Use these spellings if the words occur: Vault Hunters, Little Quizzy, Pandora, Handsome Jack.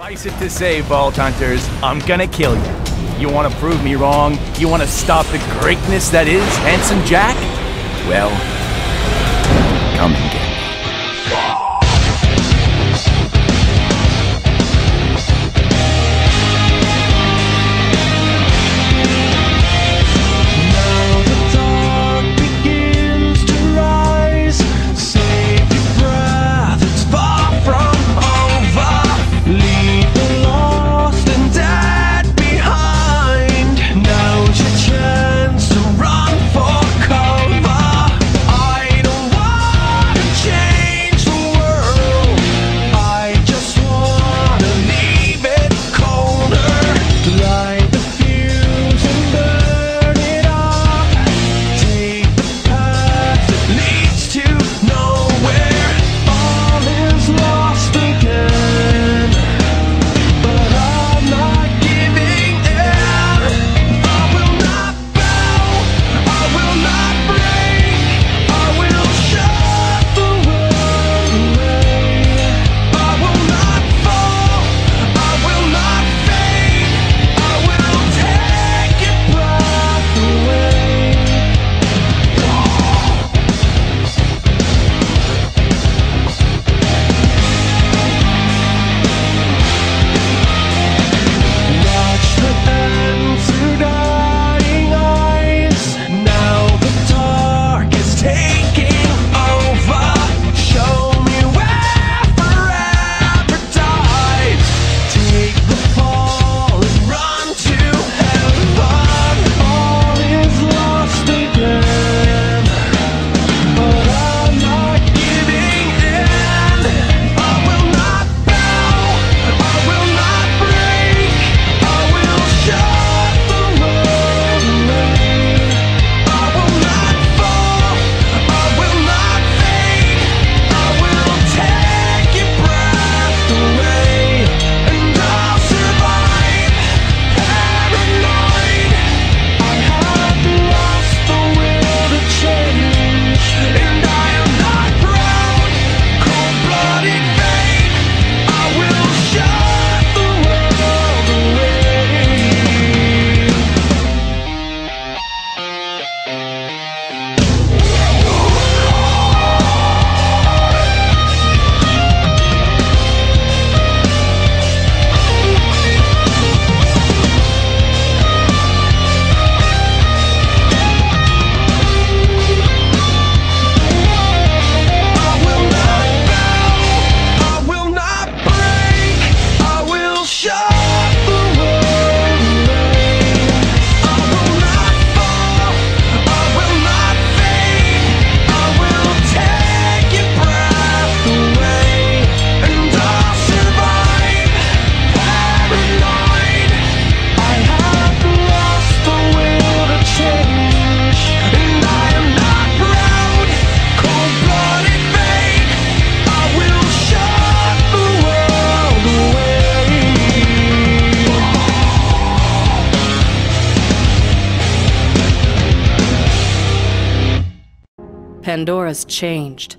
Suffice it to say, Vault Hunters, I'm gonna kill you. You wanna prove me wrong? You wanna stop the greatness that is Handsome Jack? Well, come and get me. Pandora's changed.